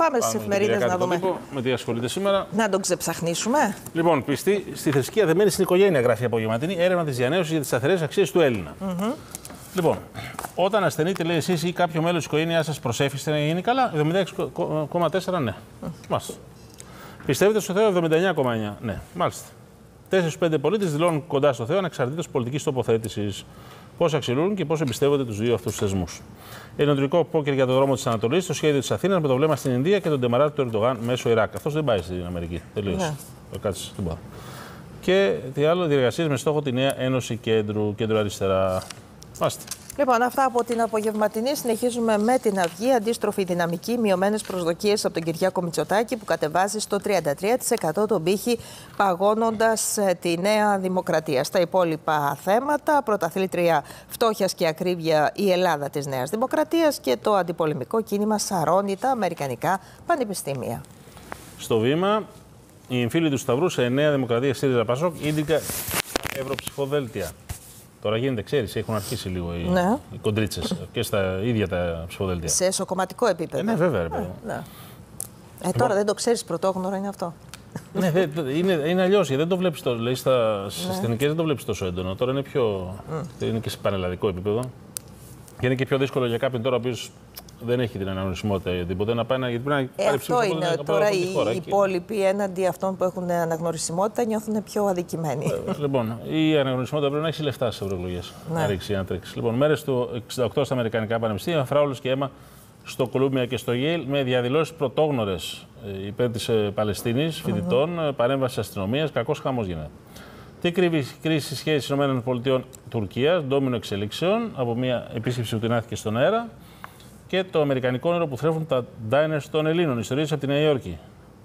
Πάμε στις εφημερίδες να δούμε. Με τι ασχολείται σήμερα. Να τον ξεψαχνίσουμε. Λοιπόν, πιστή στη θρησκεία δεμένη στην οικογένεια, γράφει η απογευματινή έρευνα της διανέωσης για τις σταθερές αξίες του Έλληνα. Λοιπόν, όταν ασθενείτε, λέει, εσείς ή κάποιο μέλος της οικογένειάς σας προσέφησε να γίνει καλά, 76,4 ναι. Μάλιστα. Πιστεύετε στο Θεό, 79,9 ναι. Μάλιστα. 4-5 πολίτες δηλώνουν κοντά στο Θεό ανεξαρτήτως πολιτικής τοποθέτησης. Πώς αξιολογούν και πώς εμπιστεύονται τους δύο αυτούς τους θεσμούς. Ενωτρικό πόκερ για τον δρόμο της Ανατολής, το σχέδιο της Αθήνας με το βλέμμα στην Ινδία και τον τεμαράτη του Ερντογάν μέσω Ιράκ. Αυτός δεν πάει στην Αμερική. Τελείωσε. Κάτσε την πάω. Και τι άλλο, διεργασίες με στόχο τη νέα ένωση κέντρου αριστερά. Μάστε. Λοιπόν, αυτά από την απογευματινή. Συνεχίζουμε με την Αυγή. Αντίστροφη δυναμική, μειωμένες προσδοκίες από τον Κυριάκο Μητσοτάκη που κατεβάζει στο 33% τον πύχη, παγώνοντας τη Νέα Δημοκρατία. Στα υπόλοιπα θέματα, πρωταθλήτρια φτώχειας και ακρίβεια η Ελλάδα της Νέας Δημοκρατίας και το αντιπολεμικό κίνημα σαρώνει τα αμερικανικά πανεπιστήμια. Στο βήμα, οι φίλοι του Σταυρού σε Νέα Δημοκρατία, ΣΥΡΙΖΑ, Πασόκ, ίδικα ευρωψηφοδέλτια. Τώρα γίνεται, ξέρεις, έχουν αρχίσει λίγο οι, ναι, οι κοντρίτσες και στα ίδια τα ψηφοδέλτια. Σε εσωκομματικό επίπεδο. Ναι, βέβαια. Ναι. Τώρα δεν το ξέρεις, πρωτόγνωρο είναι αυτό. Ναι, είναι αλλιώς. Δεν το βλέπεις τόσο. Λέει στις εθνικές δεν το βλέπεις τόσο έντονο. Τώρα είναι πιο. Είναι και σε πανελλαδικό επίπεδο. Και είναι και πιο δύσκολο για κάποιον τώρα ο οποίος δεν έχει την αναγνωρισιμότητα ή οτιδήποτε να πάει να. Γιατί πρέπει να αυτό είναι. Τώρα οι υπόλοιποι έναντι αυτών που έχουν αναγνωρισιμότητα νιώθουν πιο αδικημένοι. Λοιπόν, η αναγνωρισιμότητα πρέπει να έχει λεφτά στις ευρωεκλογές. Να ρίξει, να τρέξει. Λοιπόν, μέρες του 68 στα αμερικανικά πανεπιστήμια, φράουλος και αίμα στο Κολούμπια και στο Γέιλ, με διαδηλώσεις πρωτόγνωρες υπέρ της Παλαιστίνης, φοιτητών, παρέμβαση αστυνομίας, κακός χαμός γίνεται. Τι κρύβει η κρίση σχέση ΗΠΑ-Τουρκία, ντόμινο εξελίξεων, από μια επίσκεψη που τεινάθηκε στον αέρα. Και το αμερικανικό νερό που θρέφουν τα ντάινερ των Ελλήνων. Ιστορίες από τη Νέα Υόρκη.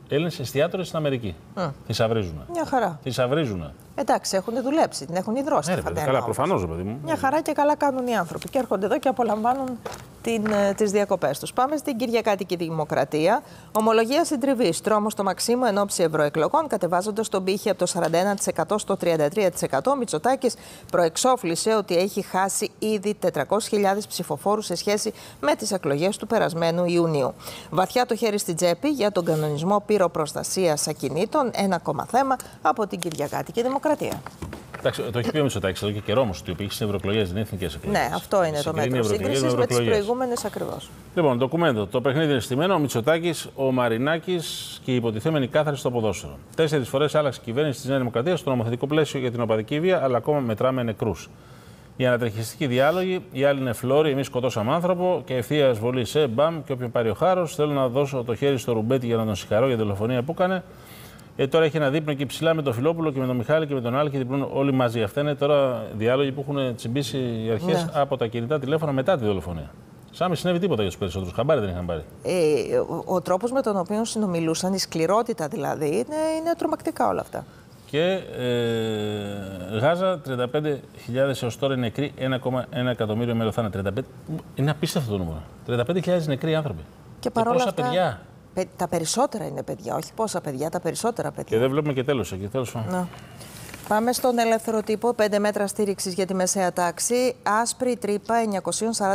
Έλληνες εστιατόρες στην Αμερική. Θησαυρίζουν. Μια χαρά. Θησαυρίζουν. Εντάξει, έχουν δουλέψει, την έχουν ιδρώσει. Καλά, προφανώς, παιδί μου. Μια χαρά και καλά κάνουν οι άνθρωποι. Και έρχονται εδώ και απολαμβάνουν τις διακοπές τους. Πάμε στην Κυριακάτικη Δημοκρατία. Ομολογία συντριβής. Τρόμος στο Μαξίμου εν ώψη ευρωεκλογών, κατεβάζοντας τον πύχη από το 41% στο 33%. Μητσοτάκης προεξόφλησε ότι έχει χάσει ήδη 400.000 ψηφοφόρους σε σχέση με τις εκλογές του περασμένου Ιουνίου. Βαθιά το χέρι στην τσέπη για τον κανονισμό πυροπροστασίας ακινήτων. Ένα ακόμα θέμα από την Κυριακάτικη Δημοκρατία. Το έχει πει ο Μητσοτάκης εδώ και καιρό όμως ότι υπήρχε στις ευρωεκλογές, δεν είναι εθνικές εκλογές. Ναι, αυτό είναι το μέτρο σύγκρισης με τις προηγούμενες ακριβώς. Λοιπόν, ντοκουμέντο. Το παιχνίδι είναι στημένο. Ο Μητσοτάκης, ο Μαρινάκης και η υποτιθέμενη κάθαρση στο ποδόσφαιρο. 4 φορές άλλαξε η κυβέρνηση της Νέας Δημοκρατίας στο νομοθετικό πλαίσιο για την οπαδική βία, αλλά ακόμα μετράμε νεκρούς. Οι ανατριχιστικοί διάλογοι, οι άλλοι είναι φλόροι, εμείς σκοτώσαμε άνθρωπο και ευθεία εισβολή σε μπαμ και όποιον πάρει ο χάρος. Θέλω να δώσω το χέρι στο Ρουμπέτη για να τον συγχαρώ για τη δολοφονία που έκανε. Τώρα έχει ένα δείπνο και ψηλά με τον Φιλόπουλο και με τον Μιχάλη και με τον Άλλη και διπλούν όλοι μαζί. Αυτά είναι τώρα διάλογοι που έχουν τσιμπήσει οι αρχές από τα κινητά τηλέφωνα μετά τη δολοφονία. Σαν μη συνέβη τίποτα για τους περισσότερους. Χαμπάρι δεν είχαν πάρει. Ο τρόπος με τον οποίο συνομιλούσαν, η σκληρότητα δηλαδή, είναι τρομακτικά όλα αυτά. Και Γάζα, 35.000 έως τώρα νεκροί, 1,1 εκατομμύριο μελοθάνατοι. Είναι απίστευτο το νούμερο. 35.000 νεκροί άνθρωποι. Και παρόλα αυτά. Παιδιά. Τα περισσότερα είναι παιδιά, όχι πόσα παιδιά, τα περισσότερα παιδιά. Και δεν βλέπουμε και τέλος εκεί, τέλος. Πάμε στον ελεύθερο τύπο. 5 μέτρα στήριξης για τη μεσαία τάξη. Άσπρη τρύπα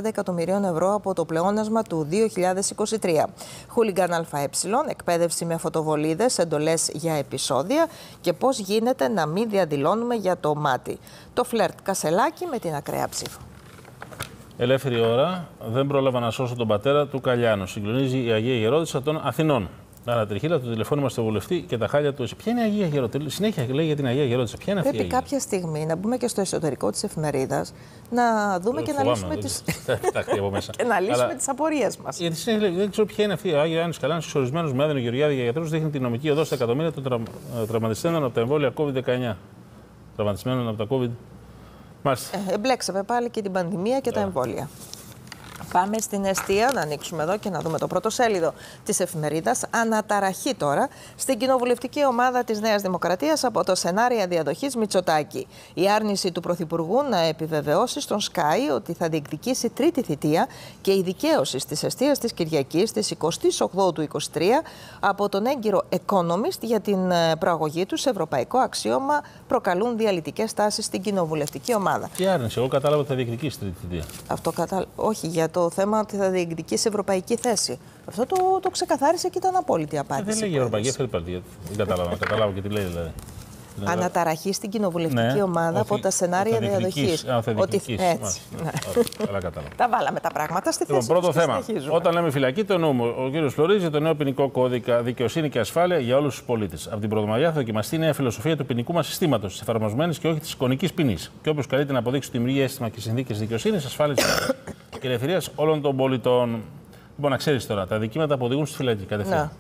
940 εκατομμυρίων ευρώ από το πλεόνασμα του 2023. Χούλιγκαν ΑΕ, εκπαίδευση με φωτοβολίδες, εντολές για επεισόδια και πώς γίνεται να μην διαδηλώνουμε για το μάτι. Το φλερτ Κασελάκη με την ακραία ψήφο. Ελεύθερη ώρα, δεν πρόλαβα να σώσω τον πατέρα του Καλιάνου. Συγκλονίζει η Αγία Γερόντισσα των Αθηνών. Ανατριχίλα, το τηλεφώνημα στο βουλευτή και τα χάλια του. Ποια είναι η Αγία Γερόντισσα? Συνέχεια λέει για την Αγία Γερόντισσα. Ποια είναι αυτή? Πρέπει κάποια στιγμή να μπούμε και στο εσωτερικό της εφημερίδας να δούμε και να λύσουμε τις απορίες μας. Γιατί δεν ξέρω ποια είναι αυτή η Αγία Άννη Καλιάνου, εξορισμένος με άδενο Γεωργιάδη για γιατρούς, δείχνει την νομική οδό στα εκατομμύρια των τραυματισμένων από τα εμβόλια COVID-19. Τραυματισμένων από τα COVID-19. Εμπλέξαμε πάλι και την πανδημία και τα εμβόλια. Πάμε στην Εστία, να ανοίξουμε εδώ και να δούμε το πρωτοσέλιδο της εφημερίδας. Αναταραχή τώρα στην κοινοβουλευτική ομάδα της Νέας Δημοκρατίας από το σενάριο διαδοχής Μητσοτάκη. Η άρνηση του Πρωθυπουργού να επιβεβαιώσει στον Σκάι ότι θα διεκδικήσει τρίτη θητεία και η δικαίωση στις Εστίες της Κυριακής της 28 του 23 από τον έγκυρο Economist για την προαγωγή του σε ευρωπαϊκό αξίωμα προκαλούν διαλυτικές τάσεις στην κοινοβουλευτική ομάδα. Τι άρνηση, εγώ κατάλαβα ότι θα διεκδικήσει τρίτη θητεία. Αυτό κατάλαβα. Όχι για το θέμα ότι θα διεκδικήσει ευρωπαϊκή θέση. Αυτό το ξεκαθάρισε και ήταν απόλυτη απάντηση. Δεν λέγει ευρωπαϊκή, αυτό είπατε. Δεν καταλάβω και τι λέει, δηλαδή. Αναταραχή στην κοινοβουλευτική ομάδα από τα σενάρια διαδοχής. Έτσι. Τα βάλαμε τα πράγματα στη θέση. Πρώτο θέμα. Όταν λέμε φυλακή, το εννοούμε. Ο κ. Φλωρίδης, το νέο ποινικό κώδικα, δικαιοσύνη και ασφάλεια για όλους τους πολίτες. Από την Πρωτομαγιά θα δοκιμαστεί η νέα φιλοσοφία του ποινικού μας συστήματος, της εφαρμοσμένης και όχι της εικονικής ποινής. Και όποιος καλείται να αποδείξει δημιουργεί αίσθημα και συνθήκες δικαιοσύνης, ασφάλειας και ελευθερίας όλων των πολιτών. Λοιπόν, να ξέρεις τώρα, τα δικήματα που οδηγούν στη φυλακή κατευθείαν.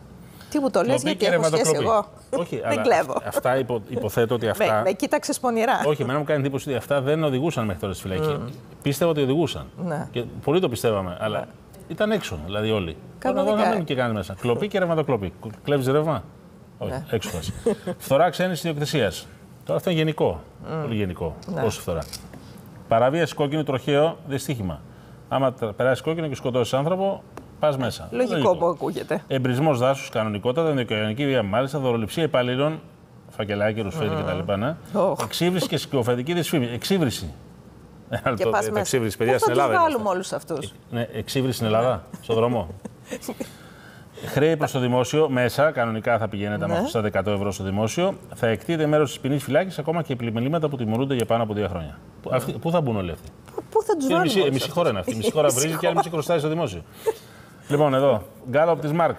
Τι μου το λες, γιατί έχω σχέση εγώ. Όχι, δεν κλέβω. Αυτά υποθέτω ότι αυτά. Με κοίταξες πονηρά. Όχι, εμένα μου κάνει εντύπωση ότι αυτά δεν οδηγούσαν μέχρι τώρα στη φυλακή. Πίστευα ότι οδηγούσαν. Ναι. Και πολύ το πιστεύαμε, αλλά ήταν έξω δηλαδή όλοι. Τώρα εδώ να μένουν και κάνει μέσα. Κλοπή και ρευματοκλοπή. Κλέβεις ρεύμα. Όχι, έξω πας. Φθορά ξένης ιδιοκτησίας. Τώρα αυτό είναι γενικό. Πολύ γενικό. Όσο φθορά. Παραβίαση κόκκινου τροχαίο δυστύχημα. Άμα περάσει κόκκινο και σκοτώσει άνθρωπο. Πας μέσα. Λογικό που ακούγεται. Εμπρισμός δάσους, κανονικότατα, ενδοοικογενειακή βία, μάλιστα, δωροληψία υπαλλήλων, φακελάκι, ρουσφαίρι κτλ. Εξύβριση και σκοπευτική δυσφήμιση. Εξύβριση. Και πας μέσα. Εξύβριση, παιδιά, στην Ελλάδα. Θα βάλουμε όλους αυτούς. Ναι, εξύβριση στην Ελλάδα, στον δρόμο. Χρέη προς το δημόσιο, μέσα, κανονικά θα πηγαίνετε με αυτά τα 100 ευρώ στο δημόσιο. Θα εκτείται μέρος της ποινής φυλάκης ακόμα και επιμελήματα που τιμωρούνται για πάνω από 2 χρόνια. Πού θα μπουν όλοι αυτοί. Πού θα τους βάλουν. Μισή χώρα είναι αυτή. Μισή χώρα βρίζει και άλλη μισή χρωστάει στο δημόσιο. Λοιπόν, εδώ, γκάλωπ της ΜΑΡΚ,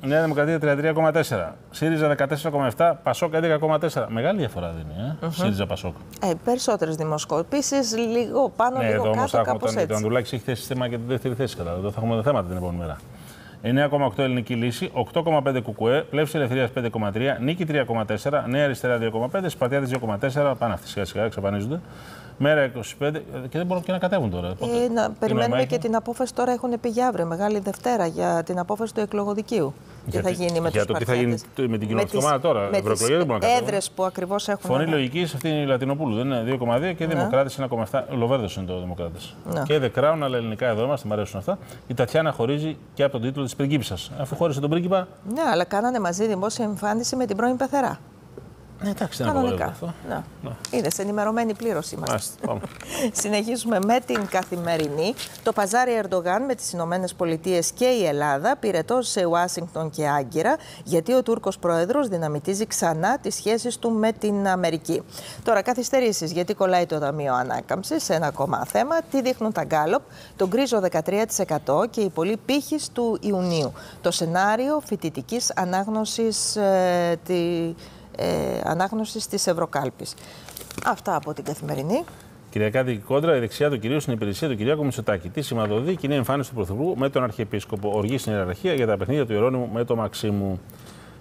Νέα Δημοκρατία 33,4, ΣΥΡΙΖΑ 14,7, ΠΑΣΟΚ 11,4. Μεγάλη διαφορά δίνει, ΣΥΡΙΖΑ-ΠΑΣΟΚ. Περισσότερες δημοσκοπήσεις, λίγο πάνω, λίγο κάτω, όμως, κάπως έτσι. Το Ανδρουλάκης έχει θέσει θέμα και τη δεύτερη θέση, κατά εδώ θα έχουμε θέματα την επόμενη μέρα. 9,8 Ελληνική Λύση, 8,5 ΚΚΕ, Πλεύση Ελευθερίας 5,3, Νίκη 3,4, Νέα Αριστερά 2,5, Σπαρτιάτες 2,4, πάνε αυτοί σιγά-σιγά, εξαφανίζονται. Μέρα 25 και δεν μπορούν και να κατέβουν τώρα. Να περιμένουμε και την απόφαση τώρα, έχουν πει για αύριο, Μεγάλη Δευτέρα, για την απόφαση του εκλογοδικείου. Τι θα γίνει με τους Σπαρτιάτες. Τι θα γίνει με την κοινωνική ομάδα τώρα, με τις έδρες που ακριβώς έχουν. Φωνή λογικής, αυτή είναι η Λατινοπούλου, δεν είναι 2,2 και Δημοκράτης 1,7. Λοβέρδος είναι το Δημοκράτης. Και The Crown, αλλά ελληνικά εδώ είμαστε, μ' αρέσουν αυτά. Η Τατιάνα χωρίζει και από τον τίτλο της Πριγκίπισσας. Αφού χώρισε τον πρίγκιπα. Ναι, αλλά κάνανε μαζί δημόσια εμφάνιση με την πρώην πεθερά. Εντάξει, δεν απογορεύεται αυτό. Είδες, ενημερωμένη πλήρως είμαστε. Συνεχίζουμε με την Καθημερινή. Το παζάρι Ερντογάν με τις Ηνωμένες Πολιτείες και η Ελλάδα πυρετός σε Ουάσιγκτον και Άγκυρα, γιατί ο Τούρκος Πρόεδρος δυναμητίζει ξανά τις σχέσεις του με την Αμερική. Τώρα, καθυστερήσεις, γιατί κολλάει το Ταμείο Ανάκαμψης, ένα ακόμα θέμα. Τι δείχνουν τα γκάλωπ, τον γκρίζο 13% και η πολύ πύχης του Ιουνίου. Το σενάριο φοιτητικής ανάγνωσης ανάγνωσης της Ευρωκάλπης. Αυτά από την Καθημερινή. Κυριακάτικη κόντρα, η δεξιά του κυρίου στην υπηρεσία του Κυριάκου Μητσοτάκη. Τι σηματοδοτεί κοινή εμφάνιση του Πρωθυπουργού με τον Αρχιεπίσκοπο. Οργή στην ιεραρχία για τα παιχνίδια του Ιερώνυμου με τον Μαξίμου.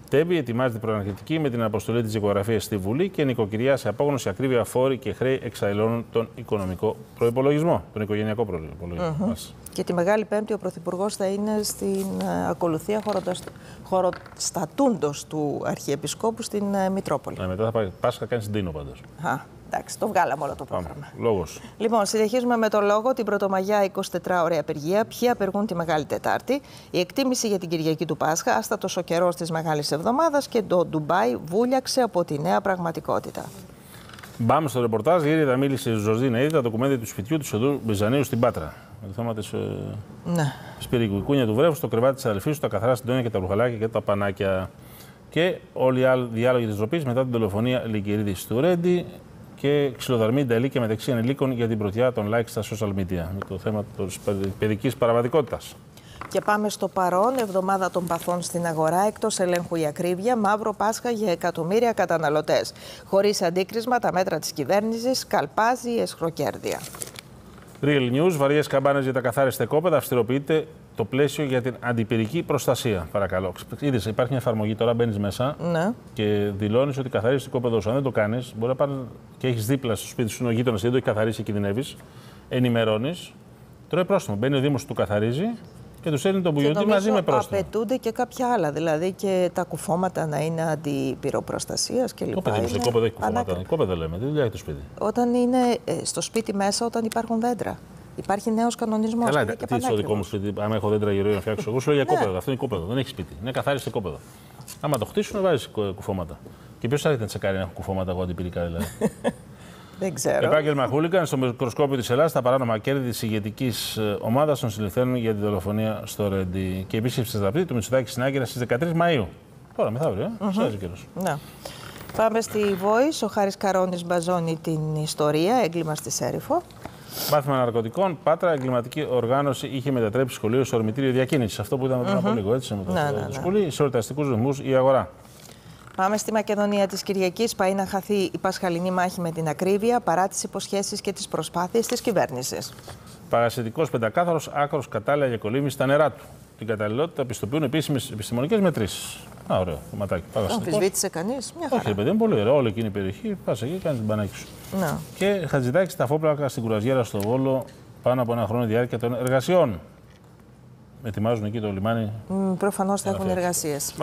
Τέμπι ετοιμάζεται προανακριτική με την αποστολή της δικογραφίας στη Βουλή και νοικοκυριά σε απόγνωση ακρίβεια, φόροι και χρέη εξαϊλώνουν τον οικονομικό προϋπολογισμό, τον οικογενειακό προϋπολογισμό μας. Και τη Μεγάλη Πέμπτη ο Πρωθυπουργός θα είναι στην ακολουθία χωροστατούντος του Αρχιεπισκόπου στην Μητρόπολη. Μετά θα πάει Πάσχα, κάνει την Τίνο πάντως. Εντάξει, το βγάλαμε όλο το πρόγραμμα. Λόγος. Λοιπόν, συνεχίζουμε με το λόγο. Την Πρωτομαγιά 24 ώρα απεργία. Ποιοι απεργούν τη Μεγάλη Τετάρτη. Η εκτίμηση για την Κυριακή του Πάσχα. Άστατος ο καιρός της Μεγάλης Εβδομάδας και το Ντουμπάι βούλιαξε από τη νέα πραγματικότητα. Μπάμε στο ρεπορτάζ. Γύριδα μίλησε η Ζωζίνα Ήδη, τα ντοκουμέντα του σπιτιού του Σωτού Μπυζανίου στην Πάτρα. Με το θέμα τη πυρικοικούνια του βρέφου, το κρεβάτι τη αδελφή του, τα καθαρά συντόνια και τα ρουχαλάκια και τα πανάκια. Και όλοι οι άλλοι διάλογοι τη ντροπή μετά την δολοφονία Λιγκυρίδη του Ρέντι. Και ξυλοδαρμή νταλίκια μεταξύ ανηλίκων για την πρωτιά των like στα social media. Με το θέμα της παιδικής παραβατικότητας. Και πάμε στο παρόν. Εβδομάδα των παθών στην αγορά. Εκτός ελέγχου η ακρίβεια. Μαύρο Πάσχα για εκατομμύρια καταναλωτές. Χωρίς αντίκρισμα, τα μέτρα της κυβέρνησης καλπάζει η αισχροκέρδεια. Real News. Βαριές καμπάνες για τα καθάριστα κόπεδα. Αυστηροποιείται το πλαίσιο για την αντιπυρική προστασία. Παρακαλώ. Είδες, υπάρχει μια εφαρμογή τώρα. Μπαίνεις μέσα και δηλώνεις ότι καθαρίζεις το κόπεδο σου. Αν δεν το κάνεις, μπορεί να πάρεις και έχεις δίπλα στο σπίτι σου ο γείτονας και δεν το έχει καθαρίσει και κινδυνεύεις. Ενημερώνεις. Τρώει πρόστιμο. Μπαίνει ο Δήμος, του καθαρίζει και του στέλνει τον μπουγιωτή μαζί με πρόστιμο. Απαιτούνται και κάποια άλλα. Δηλαδή και τα κουφώματα να είναι αντιπυροπροστασία κλπ. Κόπεδο έχει κουφώματα. Κόπεδο λέμε. Τι δουλειά έχει το σπίτι. Όταν είναι στο σπίτι μέσα, όταν υπάρχουν δέντρα. Υπάρχει νέος κανονισμός. Καλά, τι στο δικό μου σπίτι, αν έχω δέντρα γύρω να φτιάξω. Εγώ σου λέω για κόπεδο. Αυτό είναι κόπεδο. Δεν έχει σπίτι. Είναι καθάριστο κόπεδο. Άμα το χτίσουν, βάζει κουφώματα. Και ποιος θα έρχεται να τσεκάρει να έχω κουφώματα εγώ αντιπυρικά δηλαδή. Δεν ξέρω. Επάγγελμα χούλιγκαν στο μικροσκόπιο της Ελλάδας, τα παράνομα κέρδη της ηγετικής ομάδας των συλληφθένων για τη δολοφονία στο Ρεντί. Και η επίσκεψη στη Δαπτή του Μητσοτάκη στην Άγκυρα στις 13 Μαΐου. Τώρα, μεθαύριο, στάζει καιρός. Ναι. Πάμε στη Βόης. Ο Χάρης Καρώνης μπαζώνει την ιστορία, έγκλημα στη Σέριφο. Μάθημα ναρκωτικών. Πάτρα, εγκληματική οργάνωση είχε μετατρέψει σχολείο σε ορμητήριο διακίνησης. Αυτό που είδαμε πριν από λίγο, έτσι, με το σχολείο, σε εορταστικούς ρυθμούς η αγορά. Πάμε στη Μακεδονία της Κυριακής. Πάει να χαθεί η πασχαλινή μάχη με την ακρίβεια παρά τις υποσχέσεις και τις προσπάθειες της κυβέρνησης. Παρασιτικός πεντακάθαρος, άκρος κατάλληλα για κολύμβηση στα νερά του. Την καταλληλότητα πιστοποιούν επίσημες επιστημονικές μετρήσεις. Α, ωραίο, το ματάκι. Αμφισβήτησε κανείς? Μια χαρά. Όχι, παιδί μου, πολύ ωραίο. Όλη εκείνη η περιοχή, πας εκεί, κάνεις την πανάκη σου. Να. Και Χατζηδάκη τα φόπλακα στην κουραζιέρα στο Βόλο πάνω από ένα χρόνο διάρκεια των εργασιών. Ετοιμάζουν εκεί το λιμάνι. Προφανώς θα έχουν εργασίες.